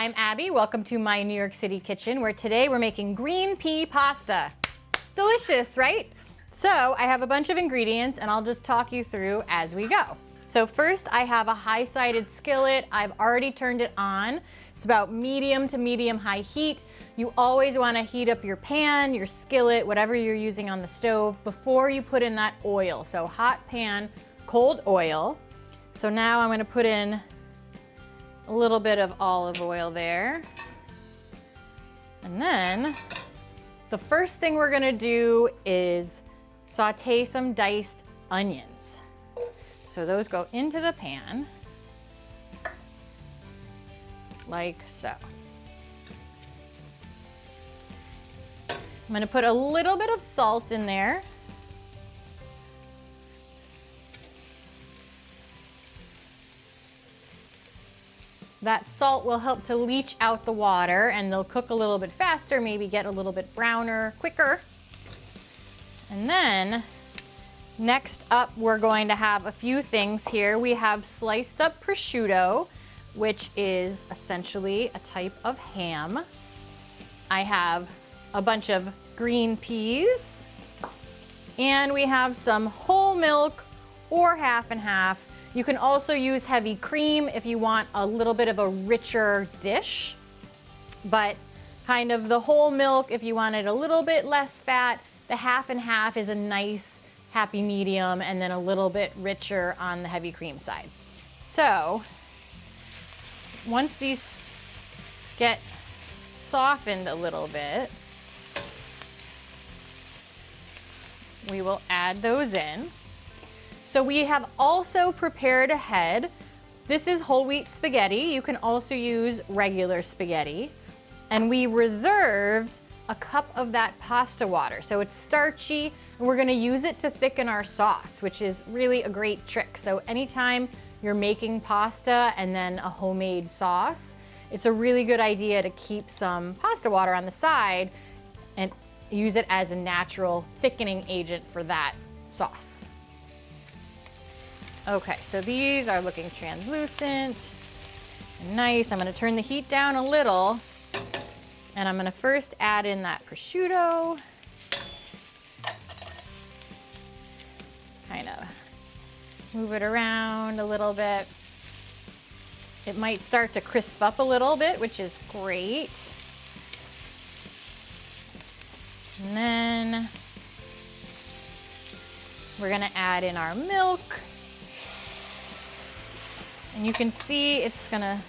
I'm Abbie. Welcome to my New York City kitchen, where today we're making green pea pasta. Delicious, right? So I have a bunch of ingredients and I'll just talk you through as we go. So first I have a high-sided skillet. I've already turned it on. It's about medium to medium high heat. You always wanna heat up your pan, your skillet, whatever you're using on the stove before you put in that oil. So hot pan, cold oil. So now I'm gonna put in a little bit of olive oil there. And then the first thing we're gonna do is saute some diced onions. So those go into the pan, like so. I'm gonna put a little bit of salt in there. That salt will help to leach out the water and they'll cook a little bit faster, maybe get a little bit browner, quicker. And then next up, we're going to have a few things here. We have sliced up prosciutto, which is essentially a type of ham. I have a bunch of green peas, and we have some whole milk or half and half. You can also use heavy cream if you want a little bit of a richer dish, but kind of the whole milk if you wanted a little bit less fat. The half and half is a nice happy medium, and then a little bit richer on the heavy cream side. So once these get softened a little bit, we will add those in. So we have also prepared ahead. This is whole wheat spaghetti. You can also use regular spaghetti. And we reserved a cup of that pasta water. So it's starchy, and we're gonna use it to thicken our sauce, which is really a great trick. So anytime you're making pasta and then a homemade sauce, it's a really good idea to keep some pasta water on the side and use it as a natural thickening agent for that sauce. Okay, so these are looking translucent and nice. I'm gonna turn the heat down a little, and I'm gonna first add in that prosciutto. Kind of move it around a little bit. It might start to crisp up a little bit, which is great. And then we're gonna add in our milk. And you can see it's gonna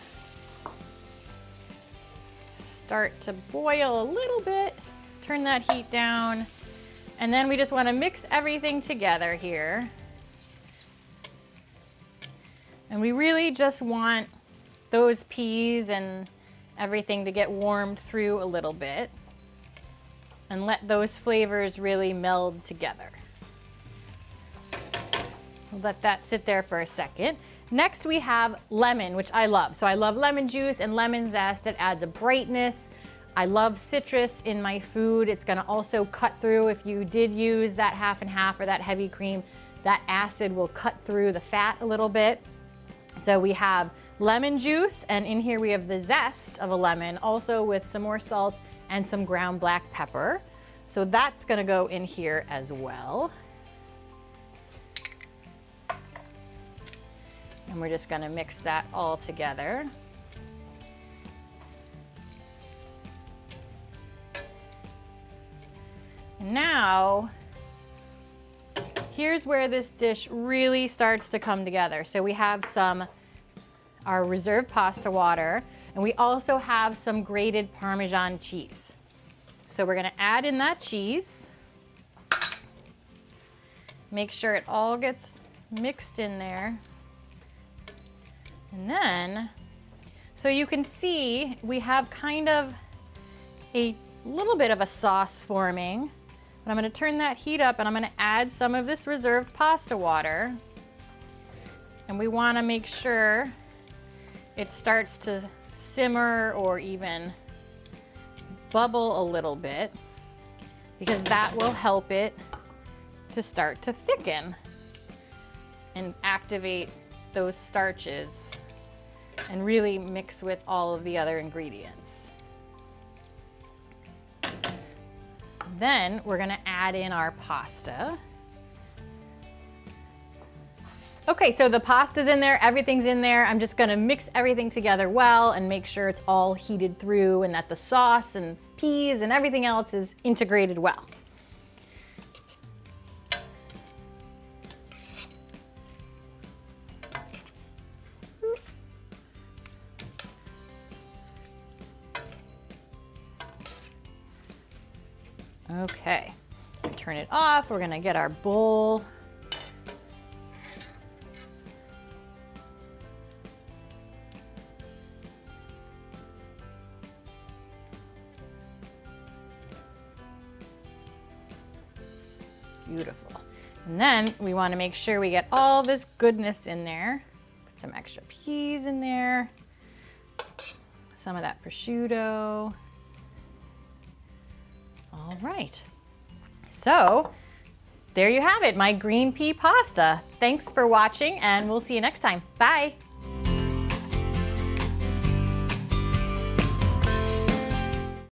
start to boil a little bit. Turn that heat down. And then we just want to mix everything together here. And we really just want those peas and everything to get warmed through a little bit and let those flavors really meld together. We'll let that sit there for a second. Next we have lemon, which I love. So I love lemon juice and lemon zest. It adds a brightness. I love citrus in my food. It's gonna also cut through if you did use that half and half or that heavy cream. That acid will cut through the fat a little bit. So we have lemon juice, and in here we have the zest of a lemon, also with some more salt and some ground black pepper. So that's gonna go in here as well. And we're just gonna mix that all together. Now, here's where this dish really starts to come together. So we have our reserved pasta water, and we also have some grated Parmesan cheese. So we're gonna add in that cheese. Make sure it all gets mixed in there. And then, so you can see we have kind of a little bit of a sauce forming. I'm gonna turn that heat up, and I'm gonna add some of this reserved pasta water. And we wanna make sure it starts to simmer or even bubble a little bit, because that will help it to start to thicken and activate those starches and really mix with all of the other ingredients. Then we're gonna add in our pasta. Okay, so the pasta's in there, everything's in there. I'm just gonna mix everything together well and make sure it's all heated through and that the sauce and peas and everything else is integrated well. Okay, turn it off. We're gonna get our bowl. Beautiful. And then we wanna make sure we get all this goodness in there. Put some extra peas in there, some of that prosciutto. All right, so there you have it, my green pea pasta. Thanks for watching, and we'll see you next time. Bye.